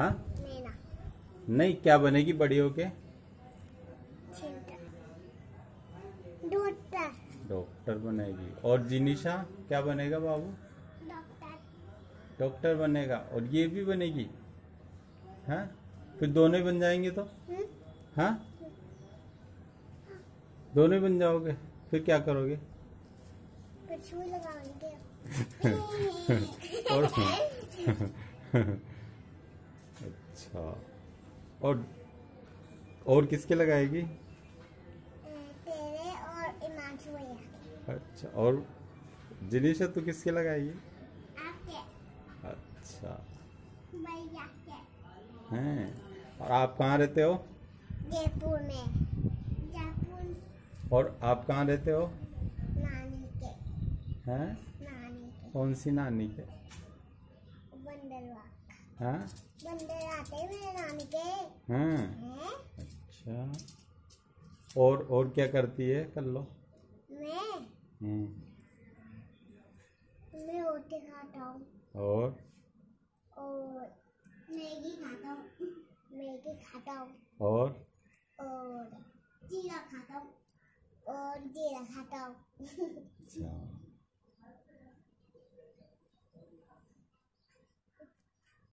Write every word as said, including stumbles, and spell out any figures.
हाँ नहीं, क्या बनेगी बड़ी होके? डॉक्टर। डॉक्टर बनेगी। और जिनिशा क्या बनेगा बाबू? डॉक्टर। डॉक्टर बनेगा। और ये भी बनेगी, हाँ फिर दोनों ही बन जाएंगे तो हुँ? हाँ दोनों ही बन जाओगे, फिर क्या करोगे? कुछ भी लगाओगे। और अच्छा, और और किसके लगाएगी? तेरे और इमांशु भैया। अच्छा, और जिनिशा तू किसके लगाएगी? आपके। अच्छा भैया के हैं। और आप कहाँ रहते हो? जयपुर में। जयपुर। और आप कहाँ रहते हो? नानी के। हैं? नानी के। कौन सी नानी के? बंदरवा। हाँ बंदर आते हैं मेरे नानी के। हाँ अच्छा। और और क्या करती है? कर लो। मैं मैं रोटी खाता हूँ। और और मैगी खाता हूँ। मैगी खाता हूँ। और और जीरा खाता हूँ। और जीरा खाता हूँ।